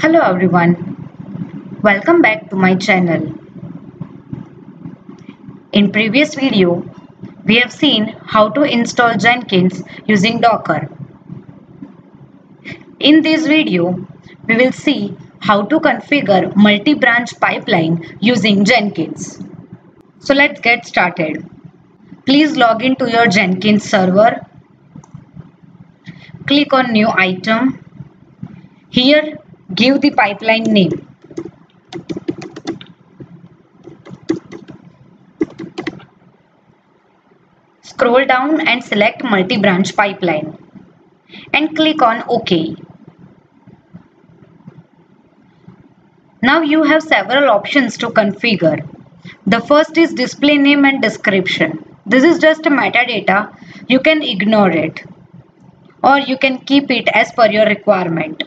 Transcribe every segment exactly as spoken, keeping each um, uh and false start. Hello everyone, welcome back to my channel. In previous video, we have seen how to install Jenkins using Docker. In this video, we will see how to configure multi-branch pipeline using Jenkins. So let's get started. Please log into your Jenkins server. Click on new item. Here, give the pipeline name. Scroll down and select multi-branch pipeline and click on OK. Now you have several options to configure. The first is display name and description. This is just a metadata. You can ignore it or you can keep it as per your requirement.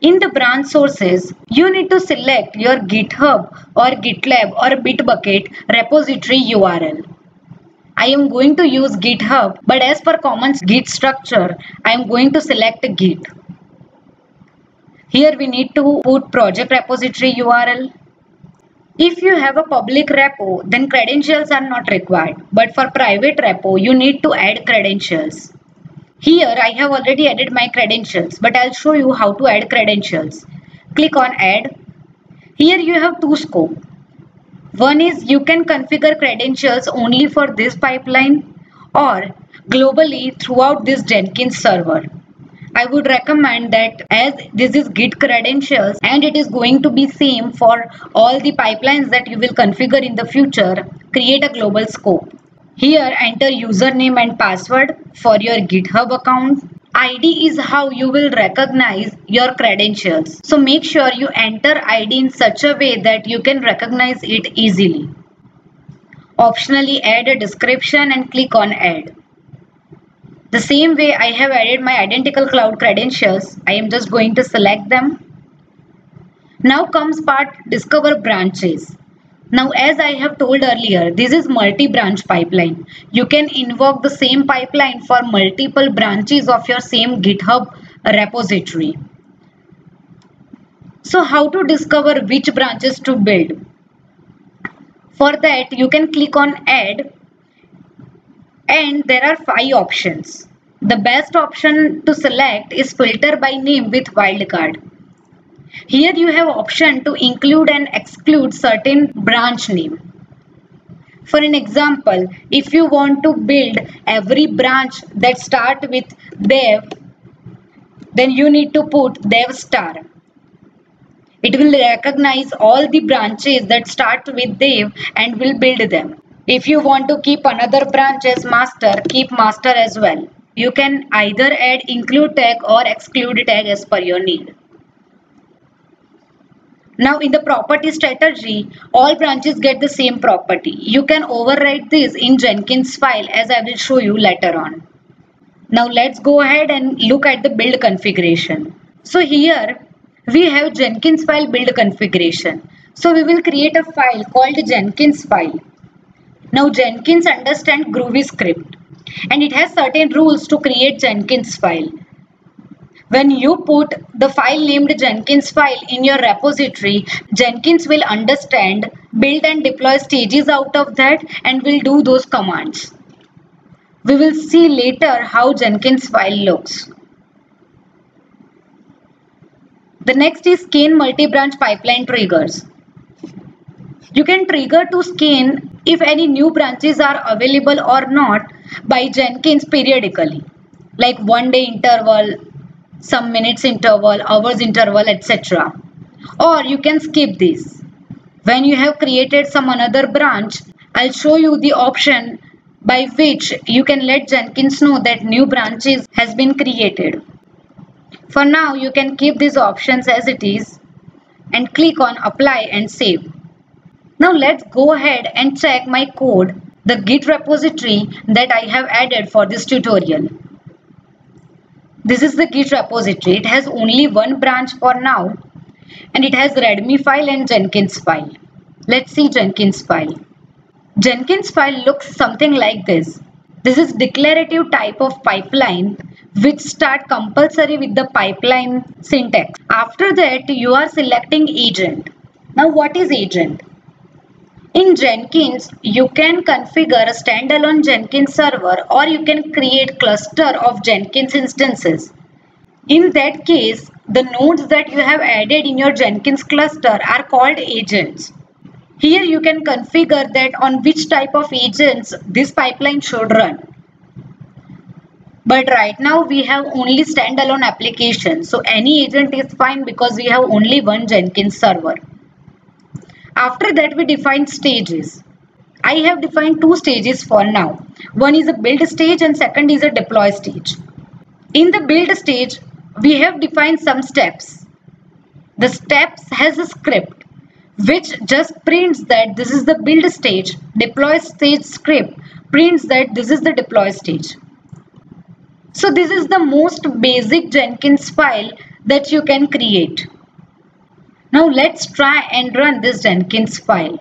In the branch sources, you need to select your GitHub or GitLab or Bitbucket repository U R L. I am going to use GitHub, but as per common Git structure, I am going to select Git. Here we need to put project repository U R L. If you have a public repo, then credentials are not required, but for private repo, you need to add credentials. Here I have already added my credentials, but I'll show you how to add credentials. Click on add. Here you have two scopes. One is you can configure credentials only for this pipeline or globally throughout this Jenkins server. I would recommend that as this is Git credentials and it is going to be same for all the pipelines that you will configure in the future, create a global scope. Here enter username and password for your GitHub account. I D is how you will recognize your credentials. So make sure you enter I D in such a way that you can recognize it easily. Optionally add a description and click on add. The same way I have added my Identical Cloud credentials, I am just going to select them. Now comes part discover branches. Now as I have told earlier, this is multi-branch pipeline. You can invoke the same pipeline for multiple branches of your same GitHub repository. So how to discover which branches to build? For that you can click on add and there are five options. The best option to select is filter by name with wildcard. Here you have option to include and exclude certain branch name. For an example, if you want to build every branch that starts with dev, then you need to put dev star. It will recognize all the branches that start with dev and will build them. If you want to keep another branch as master, keep master as well. You can either add include tag or exclude tag as per your need. Now in the property strategy, all branches get the same property. You can override this in Jenkinsfile as I will show you later on. Now let's go ahead and look at the build configuration. So here we have Jenkinsfile build configuration. So we will create a file called Jenkinsfile. Now Jenkins understands Groovy script and it has certain rules to create Jenkinsfile. When you put the file named Jenkinsfile in your repository, Jenkins will understand, build and deploy stages out of that and will do those commands. We will see later how Jenkinsfile looks. The next is scan multi-branch pipeline triggers. You can trigger to scan if any new branches are available or not by Jenkins periodically, like one day interval, some minutes interval, hours interval, et cetera. Or you can skip this. When you have created some another branch, I'll show you the option by which you can let Jenkins know that new branches has been created. For now, you can keep these options as it is and click on apply and save. Now let's go ahead and check my code, the Git repository that I have added for this tutorial. This is the Git repository. It has only one branch for now and it has readme file and Jenkins file. Let's see Jenkins file. Jenkins file looks something like this. This is declarative type of pipeline which start compulsory with the pipeline syntax. After that, you are selecting agent. Now, what is agent? In Jenkins, you can configure a standalone Jenkins server, or you can create cluster of Jenkins instances. In that case, the nodes that you have added in your Jenkins cluster are called agents. Here you can configure that on which type of agents this pipeline should run. But right now we have only standalone applications, so any agent is fine because we have only one Jenkins server. After that, we define stages. I have defined two stages for now. One is a build stage and second is a deploy stage. In the build stage, we have defined some steps. The steps has a script which just prints that this is the build stage. Deploy stage script prints that this is the deploy stage. So this is the most basic Jenkins file that you can create. Now let's try and run this Jenkins file.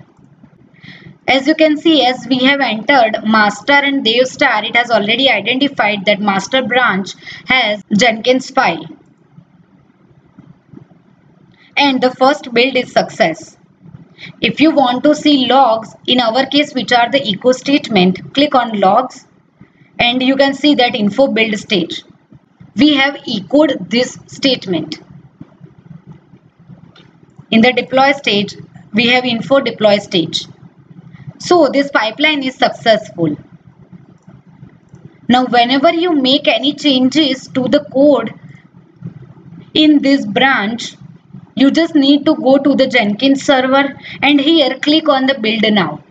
As you can see, as we have entered master and dev star, it has already identified that master branch has Jenkins file. And the first build is success. If you want to see logs, in our case which are the echo statement, click on logs and you can see that info build stage. We have echoed this statement. In the deploy stage, we have info deploy stage. So this pipeline is successful. Now whenever you make any changes to the code in this branch, you just need to go to the Jenkins server and here click on the build now.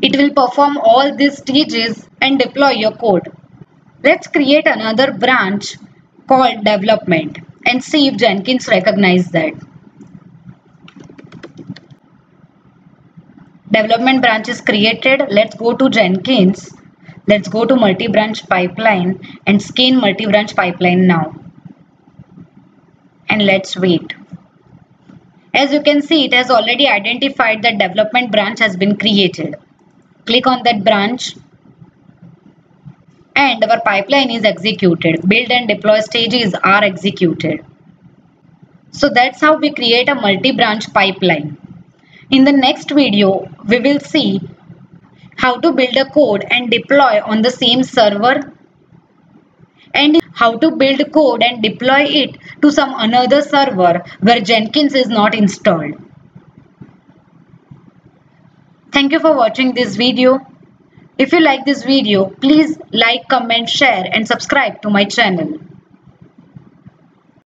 It will perform all these stages and deploy your code. Let's create another branch called development and see if Jenkins recognizes that. Development branch is created. Let's go to Jenkins. Let's go to multi-branch pipeline and scan multi-branch pipeline now. And let's wait. As you can see, it has already identified that development branch has been created. Click on that branch. And our pipeline is executed. Build and deploy stages are executed. So that's how we create a multi-branch pipeline. In the next video, we will see how to build a code and deploy on the same server and how to build code and deploy it to some another server where Jenkins is not installed. Thank you for watching this video. If you like this video, please like, comment, share and subscribe to my channel.